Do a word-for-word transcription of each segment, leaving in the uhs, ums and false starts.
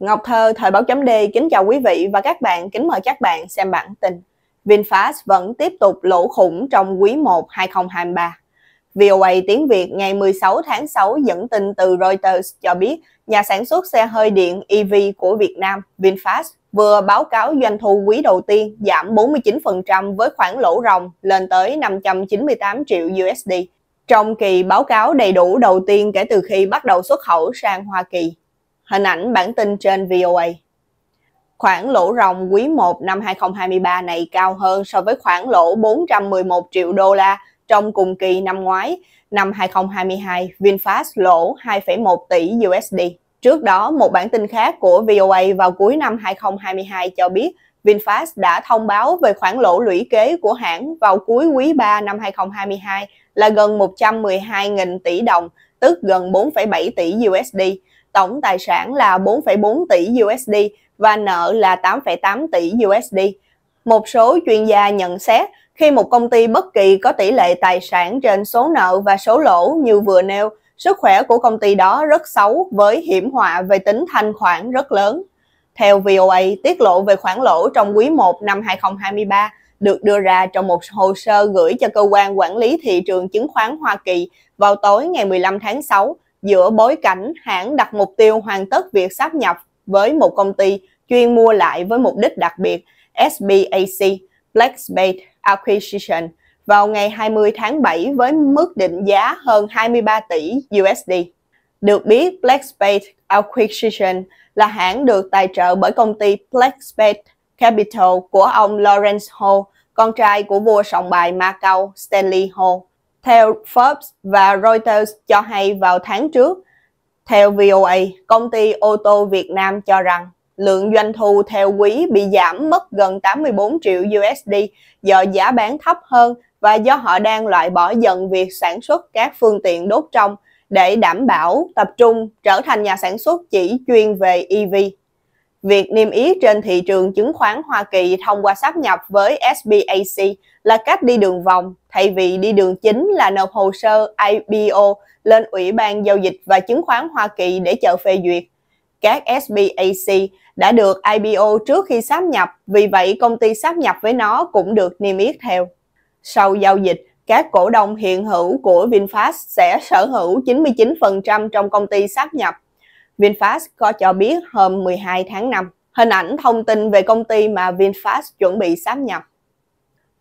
Ngọc Thơ, Thời báo chấm D, kính chào quý vị và các bạn, kính mời các bạn xem bản tin. VinFast vẫn tiếp tục lỗ khủng trong quý một năm hai nghìn không trăm hai mươi ba. vê o a tiếng Việt ngày mười sáu tháng sáu dẫn tin từ Reuters cho biết nhà sản xuất xe hơi điện e vê của Việt Nam VinFast vừa báo cáo doanh thu quý đầu tiên giảm bốn mươi chín phần trăm với khoản lỗ ròng lên tới năm trăm chín mươi tám triệu u ét đê trong kỳ báo cáo đầy đủ đầu tiên kể từ khi bắt đầu xuất khẩu sang Hoa Kỳ. Hình ảnh bản tin trên vê o a. Khoản lỗ ròng quý một năm hai nghìn không trăm hai mươi ba này cao hơn so với khoản lỗ bốn trăm mười một triệu đô la trong cùng kỳ năm ngoái. Năm hai nghìn không trăm hai mươi hai, VinFast lỗ hai phẩy một tỷ u ét đê. Trước đó, một bản tin khác của vê o a vào cuối năm hai nghìn không trăm hai mươi hai cho biết VinFast đã thông báo về khoản lỗ lũy kế của hãng vào cuối quý ba năm hai nghìn không trăm hai mươi hai là gần một trăm mười hai nghìn tỷ đồng, tức gần bốn phẩy bảy tỷ u ét đê. Tổng tài sản là bốn phẩy bốn tỷ u ét đê và nợ là tám phẩy tám tỷ u ét đê. Một số chuyên gia nhận xét khi một công ty bất kỳ có tỷ lệ tài sản trên số nợ và số lỗ như vừa nêu, sức khỏe của công ty đó rất xấu với hiểm họa về tính thanh khoản rất lớn. Theo vê o a, tiết lộ về khoản lỗ trong quý một năm hai nghìn không trăm hai mươi ba được đưa ra trong một hồ sơ gửi cho Cơ quan Quản lý Thị trường Chứng khoán Hoa Kỳ vào tối ngày mười lăm tháng sáu, giữa bối cảnh hãng đặt mục tiêu hoàn tất việc sáp nhập với một công ty chuyên mua lại với mục đích đặc biệt ét pê a xê, Black Spade Acquisition, vào ngày hai mươi tháng bảy với mức định giá hơn hai mươi ba tỷ u ét đê. Được biết, Black Spade Acquisition là hãng được tài trợ bởi công ty Black Spade Capital của ông Lawrence Ho, con trai của vua sòng bài Macau Stanley Ho. Theo Forbes và Reuters cho hay vào tháng trước, theo vê o a, công ty ô tô Việt Nam cho rằng lượng doanh thu theo quý bị giảm mất gần tám mươi bốn triệu u ét đê do giá bán thấp hơn và do họ đang loại bỏ dần việc sản xuất các phương tiện đốt trong để đảm bảo tập trung trở thành nhà sản xuất chỉ chuyên về e vê. Việc niêm yết trên thị trường chứng khoán Hoa Kỳ thông qua sáp nhập với ét pê a xê là cách đi đường vòng, thay vì đi đường chính là nộp hồ sơ i pê o lên Ủy ban Giao dịch và Chứng khoán Hoa Kỳ để chờ phê duyệt. Các ét pê a xê đã được i pê o trước khi sáp nhập, vì vậy công ty sáp nhập với nó cũng được niêm yết theo. Sau giao dịch, các cổ đông hiện hữu của VinFast sẽ sở hữu chín mươi chín phần trăm trong công ty sáp nhập, VinFast có cho biết hôm mười hai tháng năm. Hình ảnh thông tin về công ty mà VinFast chuẩn bị sáp nhập.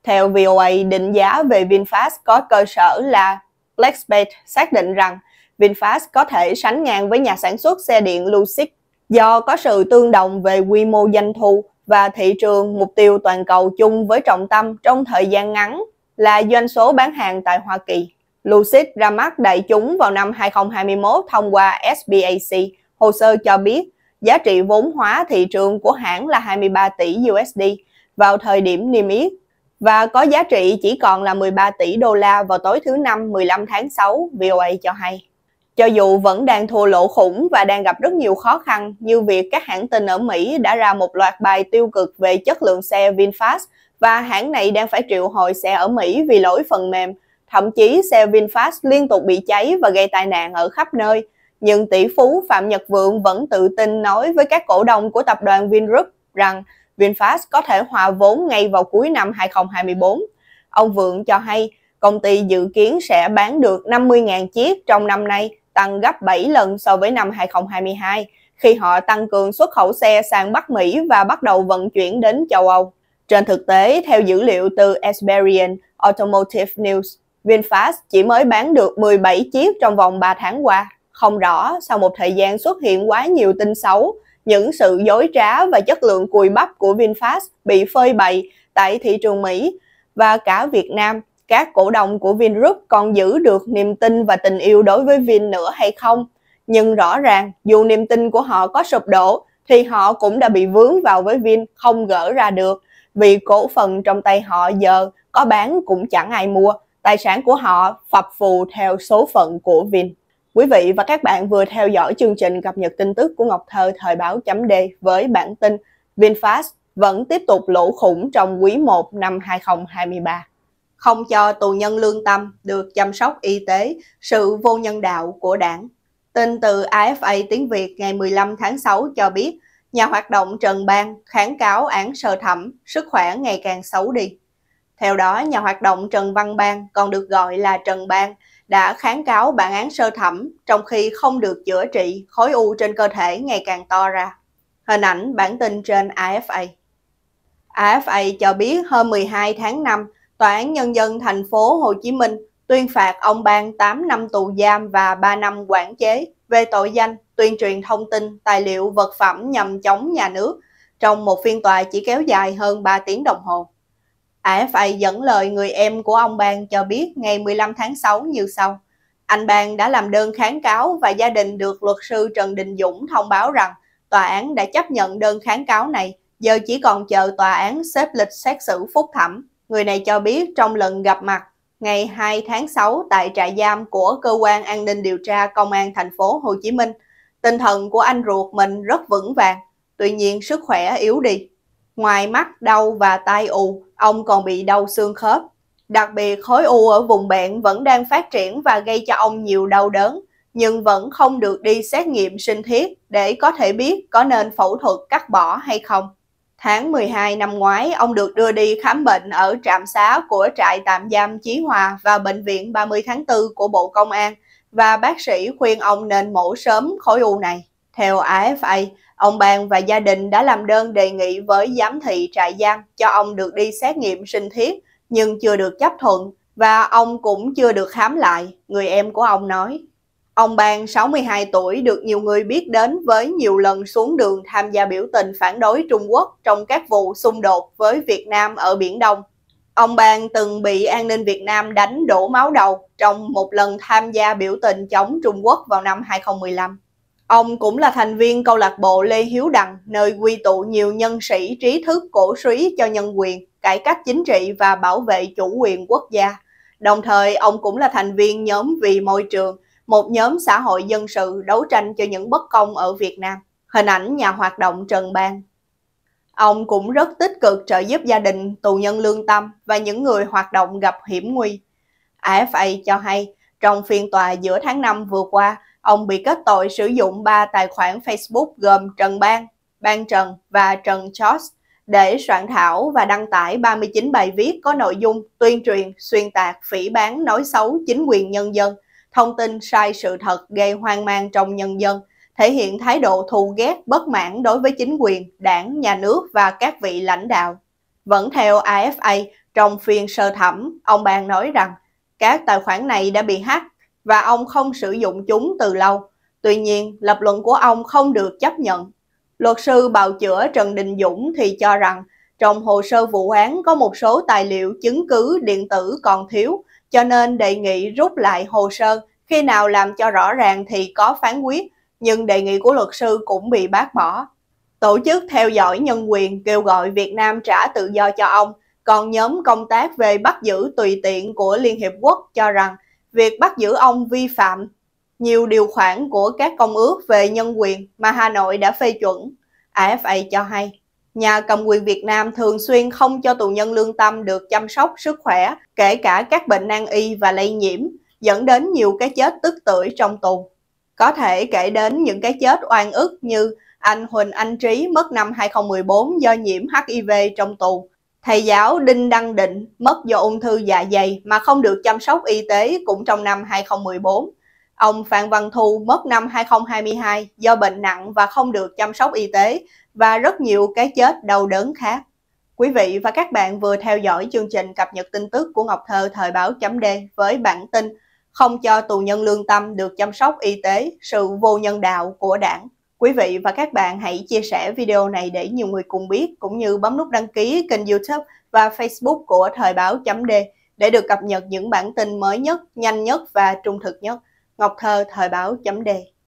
Theo vê o a, định giá về VinFast có cơ sở là Black Spade xác định rằng VinFast có thể sánh ngang với nhà sản xuất xe điện Lucid do có sự tương đồng về quy mô doanh thu và thị trường mục tiêu toàn cầu chung với trọng tâm trong thời gian ngắn là doanh số bán hàng tại Hoa Kỳ. Lucid ra mắt đại chúng vào năm hai nghìn không trăm hai mươi mốt thông qua ét pê a xê. Hồ sơ cho biết giá trị vốn hóa thị trường của hãng là hai mươi ba tỷ u ét đê vào thời điểm niêm yết và có giá trị chỉ còn là mười ba tỷ đô la vào tối thứ Năm mười lăm tháng sáu, vê o a cho hay. Cho dù vẫn đang thua lỗ khủng và đang gặp rất nhiều khó khăn như việc các hãng tin ở Mỹ đã ra một loạt bài tiêu cực về chất lượng xe VinFast và hãng này đang phải triệu hồi xe ở Mỹ vì lỗi phần mềm, thậm chí xe VinFast liên tục bị cháy và gây tai nạn ở khắp nơi, nhưng tỷ phú Phạm Nhật Vượng vẫn tự tin nói với các cổ đông của tập đoàn Vingroup rằng VinFast có thể hòa vốn ngay vào cuối năm hai nghìn không trăm hai mươi bốn. Ông Vượng cho hay công ty dự kiến sẽ bán được năm mươi nghìn chiếc trong năm nay, tăng gấp bảy lần so với năm hai nghìn không trăm hai mươi hai, khi họ tăng cường xuất khẩu xe sang Bắc Mỹ và bắt đầu vận chuyển đến châu Âu. Trên thực tế, theo dữ liệu từ Experian Automotive News, VinFast chỉ mới bán được mười bảy chiếc trong vòng ba tháng qua. Không rõ, sau một thời gian xuất hiện quá nhiều tin xấu, những sự dối trá và chất lượng cùi bắp của VinFast bị phơi bày tại thị trường Mỹ và cả Việt Nam, các cổ đông của Vingroup còn giữ được niềm tin và tình yêu đối với Vin nữa hay không. Nhưng rõ ràng, dù niềm tin của họ có sụp đổ, thì họ cũng đã bị vướng vào với Vin không gỡ ra được, vì cổ phần trong tay họ giờ có bán cũng chẳng ai mua. Tài sản của họ phập phù theo số phận của Vin. Quý vị và các bạn vừa theo dõi chương trình cập nhật tin tức của Ngọc Thơ Thời báo chấm D với bản tin VinFast vẫn tiếp tục lỗ khủng trong quý một năm hai nghìn không trăm hai mươi ba. Không cho tù nhân lương tâm được chăm sóc y tế, sự vô nhân đạo của đảng. Tin từ a ép pê tiếng Việt ngày mười lăm tháng sáu cho biết, nhà hoạt động Trần Bang kháng cáo án sơ thẩm, sức khỏe ngày càng xấu đi. Theo đó, nhà hoạt động Trần Văn Bang, còn được gọi là Trần Bang, đã kháng cáo bản án sơ thẩm trong khi không được chữa trị, khối u trên cơ thể ngày càng to ra. Hình ảnh bản tin trên a ép pê. a ép pê cho biết hôm mười hai tháng năm, Tòa án Nhân dân thành phố Hồ Chí Minh tuyên phạt ông Bang tám năm tù giam và ba năm quản chế về tội danh tuyên truyền thông tin, tài liệu, vật phẩm nhằm chống nhà nước trong một phiên tòa chỉ kéo dài hơn ba tiếng đồng hồ. a ép pê dẫn lời người em của ông Bang cho biết ngày mười lăm tháng sáu như sau. Anh Bang đã làm đơn kháng cáo và gia đình được luật sư Trần Đình Dũng thông báo rằng tòa án đã chấp nhận đơn kháng cáo này, giờ chỉ còn chờ tòa án xếp lịch xét xử phúc thẩm. Người này cho biết trong lần gặp mặt ngày hai tháng sáu tại trại giam của Cơ quan An ninh Điều tra Công an thành phố Hồ Chí Minh, tinh thần của anh ruột mình rất vững vàng, tuy nhiên sức khỏe yếu đi. Ngoài mắt, đau và tai ù, ông còn bị đau xương khớp. Đặc biệt, khối u ở vùng bẹn vẫn đang phát triển và gây cho ông nhiều đau đớn, nhưng vẫn không được đi xét nghiệm sinh thiết để có thể biết có nên phẫu thuật cắt bỏ hay không. Tháng mười hai năm ngoái, ông được đưa đi khám bệnh ở trạm xá của trại tạm giam Chí Hòa và bệnh viện ba mươi tháng tư của Bộ Công an, và bác sĩ khuyên ông nên mổ sớm khối u này. Theo a ép pê, ông Bang và gia đình đã làm đơn đề nghị với giám thị trại giam cho ông được đi xét nghiệm sinh thiết, nhưng chưa được chấp thuận và ông cũng chưa được khám lại, người em của ông nói. Ông Bang, sáu mươi hai tuổi, được nhiều người biết đến với nhiều lần xuống đường tham gia biểu tình phản đối Trung Quốc trong các vụ xung đột với Việt Nam ở Biển Đông. Ông Bang từng bị an ninh Việt Nam đánh đổ máu đầu trong một lần tham gia biểu tình chống Trung Quốc vào năm hai không một lăm. Ông cũng là thành viên câu lạc bộ Lê Hiếu Đằng, nơi quy tụ nhiều nhân sĩ trí thức cổ súy cho nhân quyền, cải cách chính trị và bảo vệ chủ quyền quốc gia. Đồng thời, ông cũng là thành viên nhóm Vì Môi Trường, một nhóm xã hội dân sự đấu tranh cho những bất công ở Việt Nam. Hình ảnh nhà hoạt động Trần Bang. Ông cũng rất tích cực trợ giúp gia đình, tù nhân lương tâm và những người hoạt động gặp hiểm nguy. a ép pê cho hay, trong phiên tòa giữa tháng năm vừa qua, ông bị kết tội sử dụng ba tài khoản Facebook gồm Trần Bang, Bang Trần và Trần George để soạn thảo và đăng tải ba mươi chín bài viết có nội dung tuyên truyền, xuyên tạc, phỉ báng, nói xấu chính quyền nhân dân, thông tin sai sự thật gây hoang mang trong nhân dân, thể hiện thái độ thù ghét, bất mãn đối với chính quyền, đảng, nhà nước và các vị lãnh đạo. Vẫn theo a ép pê, trong phiên sơ thẩm, ông Bang nói rằng các tài khoản này đã bị hack và ông không sử dụng chúng từ lâu. Tuy nhiên, lập luận của ông không được chấp nhận. Luật sư bào chữa Trần Đình Dũng thì cho rằng trong hồ sơ vụ án có một số tài liệu chứng cứ điện tử còn thiếu, cho nên đề nghị rút lại hồ sơ, khi nào làm cho rõ ràng thì có phán quyết, nhưng đề nghị của luật sư cũng bị bác bỏ. Tổ chức theo dõi nhân quyền kêu gọi Việt Nam trả tự do cho ông, còn nhóm công tác về bắt giữ tùy tiện của Liên Hiệp Quốc cho rằng việc bắt giữ ông vi phạm nhiều điều khoản của các công ước về nhân quyền mà Hà Nội đã phê chuẩn. a ép pê cho hay, nhà cầm quyền Việt Nam thường xuyên không cho tù nhân lương tâm được chăm sóc sức khỏe, kể cả các bệnh nan y và lây nhiễm, dẫn đến nhiều cái chết tức tưởi trong tù. Có thể kể đến những cái chết oan ức như anh Huỳnh Anh Trí mất năm hai không một bốn do nhiễm hát i vê trong tù. Thầy giáo Đinh Đăng Định mất do ung thư dạ dày mà không được chăm sóc y tế cũng trong năm hai không một bốn. Ông Phan Văn Thu mất năm hai không hai hai do bệnh nặng và không được chăm sóc y tế, và rất nhiều cái chết đau đớn khác. Quý vị và các bạn vừa theo dõi chương trình cập nhật tin tức của Ngọc Thơ Thời báo chấm D với bản tin không cho tù nhân lương tâm được chăm sóc y tế, sự vô nhân đạo của đảng. Quý vị và các bạn hãy chia sẻ video này để nhiều người cùng biết, cũng như bấm nút đăng ký kênh YouTube và Facebook của Thời báo.d để được cập nhật những bản tin mới nhất, nhanh nhất và trung thực nhất. Ngọc Thơ Thời báo.d